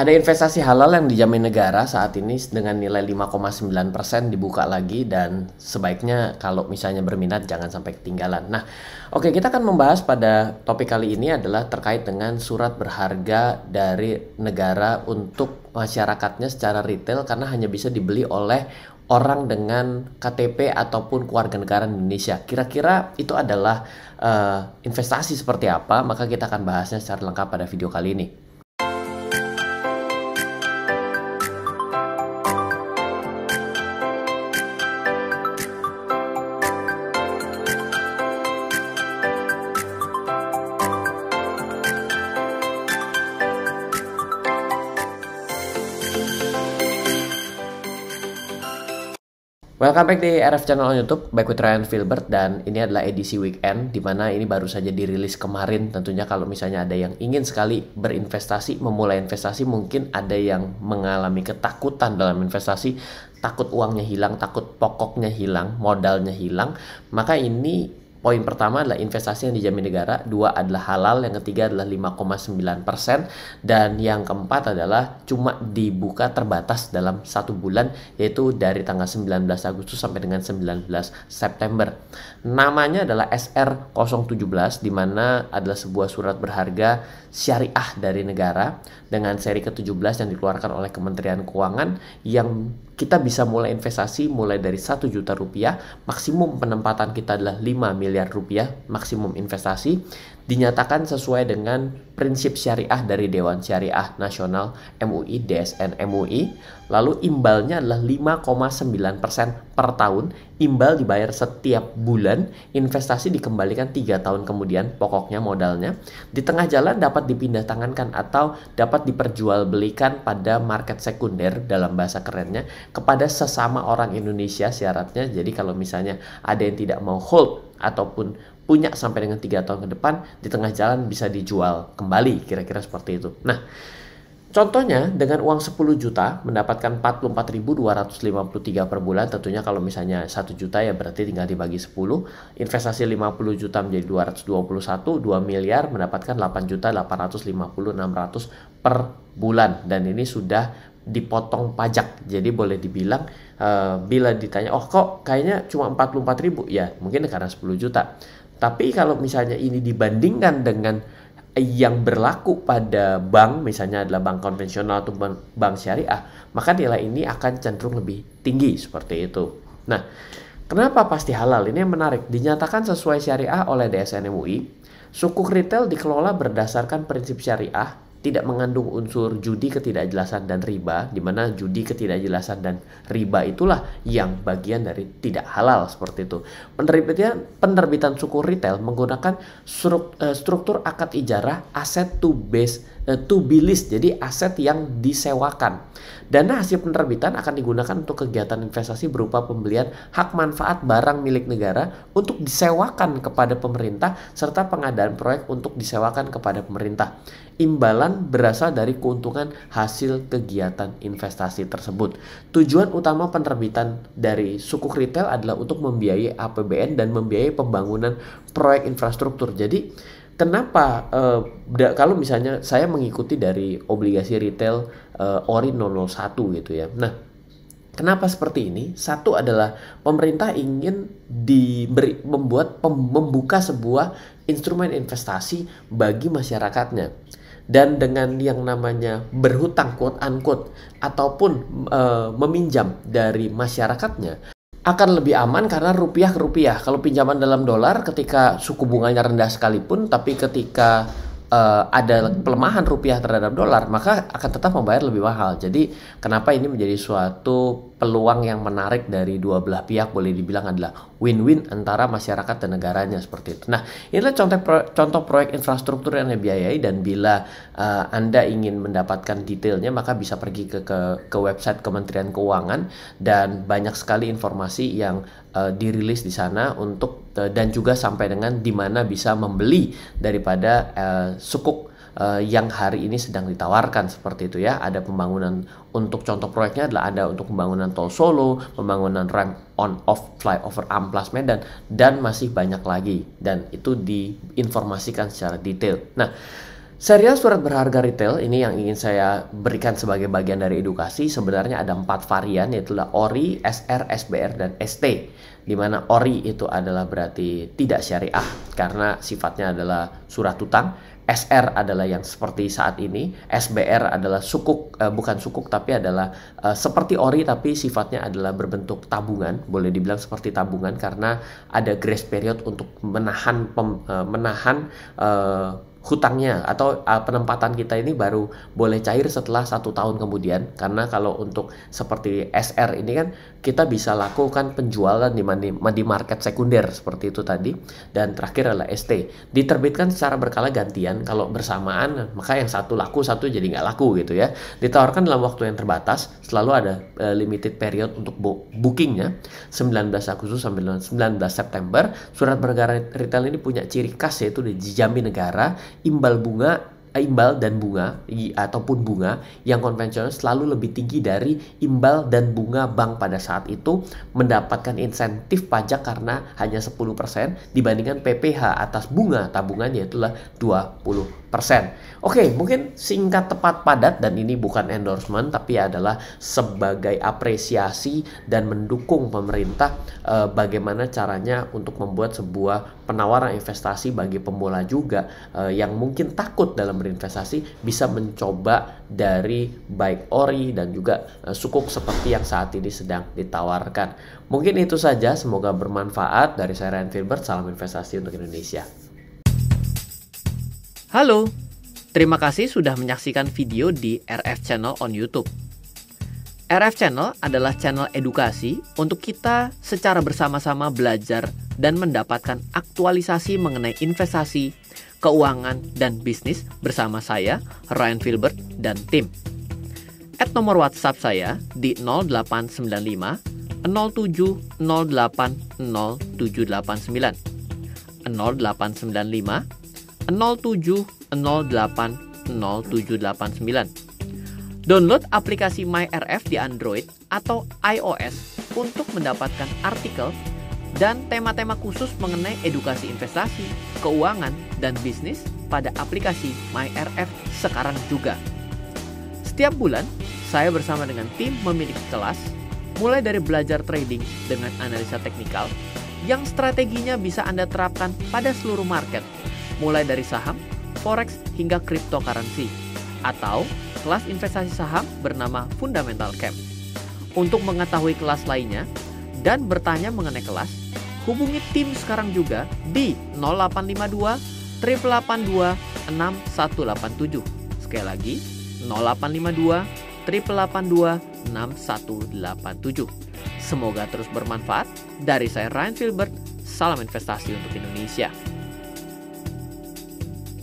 Ada investasi halal yang dijamin negara saat ini dengan nilai 5,9% dibuka lagi, dan sebaiknya kalau misalnya berminat jangan sampai ketinggalan. Nah, oke, kita akan membahas pada topik kali ini adalah terkait dengan surat berharga dari negara untuk masyarakatnya secara retail, karena hanya bisa dibeli oleh orang dengan KTP ataupun kewarganegaraan Indonesia. Kira-kira itu adalah investasi seperti apa? Maka kita akan bahasnya secara lengkap pada video kali ini. Welcome back di RF Channel on YouTube, back with Ryan Filbert, dan ini adalah edisi weekend, dimana ini baru saja dirilis kemarin. Tentunya kalau misalnya ada yang ingin sekali berinvestasi, memulai investasi, mungkin ada yang mengalami ketakutan dalam investasi, takut uangnya hilang, takut pokoknya hilang, modalnya hilang, maka ini poin pertama adalah investasi yang dijamin negara, dua adalah halal, yang ketiga adalah 5,9%, dan yang keempat adalah cuma dibuka terbatas dalam 1 bulan, yaitu dari tanggal 19 Agustus sampai dengan 19 September. Namanya adalah SR017, di mana adalah sebuah surat berharga syariah dari negara dengan seri ke-17 yang dikeluarkan oleh Kementerian Keuangan, yang kita bisa mulai investasi mulai dari 1 juta rupiah, maksimum penempatan kita adalah 5 miliar rupiah, maksimum investasi, dinyatakan sesuai dengan prinsip syariah dari Dewan Syariah Nasional MUI, DSN MUI, lalu imbalnya adalah 5,9% per tahun, imbal dibayar setiap bulan, investasi dikembalikan 3 tahun kemudian, pokoknya modalnya, di tengah jalan dapat dipindah tangankan atau dapat diperjualbelikan pada market sekunder dalam bahasa kerennya, kepada sesama orang Indonesia syaratnya. Jadi kalau misalnya ada yang tidak mau hold ataupun punya sampai dengan 3 tahun ke depan, di tengah jalan bisa dijual kembali, kira-kira seperti itu. Nah, contohnya dengan uang 10 juta mendapatkan 44.253 per bulan. Tentunya kalau misalnya 1 juta ya berarti tinggal dibagi 10. Investasi 50 juta menjadi 221, 2 miliar mendapatkan 8.850.600 per bulan. Dan ini sudah dipotong pajak. Jadi boleh dibilang bila ditanya, oh kok kayaknya cuma 44.000? Ya mungkin karena 10 juta. Tapi kalau misalnya ini dibandingkan dengan yang berlaku pada bank, misalnya adalah bank konvensional atau bank syariah, maka nilai ini akan cenderung lebih tinggi seperti itu. Nah, kenapa pasti halal? Ini yang menarik. Dinyatakan sesuai syariah oleh DSN MUI, sukuk retail dikelola berdasarkan prinsip syariah, tidak mengandung unsur judi, ketidakjelasan, dan riba, dimana judi, ketidakjelasan, dan riba itulah yang bagian dari tidak halal seperti itu. Penerbitan sukuk retail menggunakan struktur akad ijarah aset to be list, jadi aset yang disewakan. Dana hasil penerbitan akan digunakan untuk kegiatan investasi berupa pembelian hak manfaat barang milik negara untuk disewakan kepada pemerintah, serta pengadaan proyek untuk disewakan kepada pemerintah. Imbalan berasal dari keuntungan hasil kegiatan investasi tersebut. Tujuan utama penerbitan dari sukuk retail adalah untuk membiayai APBN dan membiayai pembangunan proyek infrastruktur. Jadi kenapa kalau misalnya saya mengikuti dari obligasi retail ORI 001 gitu ya. Nah, kenapa seperti ini? Satu adalah pemerintah ingin membuka sebuah instrumen investasi bagi masyarakatnya. Dan dengan yang namanya berhutang quote unquote ataupun meminjam dari masyarakatnya akan lebih aman karena rupiah ke rupiah. Kalau pinjaman dalam dolar, ketika suku bunganya rendah sekalipun, tapi ketika ada pelemahan rupiah terhadap dolar, maka akan tetap membayar lebih mahal. Jadi kenapa ini menjadi suatu peluang yang menarik dari dua belah pihak, boleh dibilang adalah win-win antara masyarakat dan negaranya seperti itu. Nah, inilah contoh proyek infrastruktur yang dibiayai, dan bila Anda ingin mendapatkan detailnya maka bisa pergi ke website Kementerian Keuangan, dan banyak sekali informasi yang dirilis di sana untuk dan juga sampai dengan di mana bisa membeli daripada sukuk yang hari ini sedang ditawarkan seperti itu ya. Ada pembangunan, untuk contoh proyeknya adalah ada untuk pembangunan tol Solo, pembangunan rem on off flyover Amplas Medan, dan masih banyak lagi, dan itu diinformasikan secara detail. Nah, Serial surat berharga retail ini yang ingin saya berikan sebagai bagian dari edukasi. Sebenarnya ada 4 varian, yaitu ORI, SR, SBR, dan ST. Dimana ORI itu adalah berarti tidak syariah karena sifatnya adalah surat utang. SR adalah yang seperti saat ini. SBR adalah sukuk, bukan sukuk tapi adalah seperti ORI tapi sifatnya adalah berbentuk tabungan. Boleh dibilang seperti tabungan karena ada grace period untuk menahan hutangnya atau penempatan kita ini baru boleh cair setelah 1 tahun kemudian, karena kalau untuk seperti SR ini kan kita bisa lakukan penjualan di market sekunder seperti itu tadi. Dan terakhir adalah ST, diterbitkan secara berkala gantian. Kalau bersamaan maka yang satu laku, satu jadi nggak laku gitu ya. Ditawarkan dalam waktu yang terbatas, selalu ada limited period untuk bookingnya, 19 Agustus sampai 19 September. Surat berharga retail ini punya ciri khas yaitu dijamin negara. Imbal dan bunga ataupun bunga yang konvensional selalu lebih tinggi dari imbal dan bunga bank pada saat itu, mendapatkan insentif pajak karena hanya 10% dibandingkan PPh atas bunga tabungan yaitulah 20%. Oke, mungkin singkat, tepat, padat, dan ini bukan endorsement tapi adalah sebagai apresiasi dan mendukung pemerintah bagaimana caranya untuk membuat sebuah penawaran investasi bagi pemula juga yang mungkin takut dalam berinvestasi, bisa mencoba dari baik ORI dan juga sukuk seperti yang saat ini sedang ditawarkan. Mungkin itu saja, semoga bermanfaat. Dari saya Ryan Filbert, salam investasi untuk Indonesia. Halo, terima kasih sudah menyaksikan video di RF Channel on YouTube. RF Channel adalah channel edukasi untuk kita secara bersama-sama belajar dan mendapatkan aktualisasi mengenai investasi, keuangan, dan bisnis bersama saya, Ryan Filbert, dan tim. @ nomor WhatsApp saya di 0895 07 08 0789 0895 07080789. Download aplikasi MyRF di Android atau iOS untuk mendapatkan artikel dan tema-tema khusus mengenai edukasi investasi, keuangan, dan bisnis pada aplikasi MyRF sekarang juga. Setiap bulan, saya bersama dengan tim memiliki kelas, mulai dari belajar trading dengan analisa teknikal, yang strateginya bisa Anda terapkan pada seluruh market, mulai dari saham, forex, hingga cryptocurrency, atau kelas investasi saham bernama Fundamental Camp. Untuk mengetahui kelas lainnya dan bertanya mengenai kelas, hubungi tim sekarang juga di 0852 882 6187. Sekali lagi, 0852 882 6187. Semoga terus bermanfaat. Dari saya Ryan Filbert, salam investasi untuk Indonesia.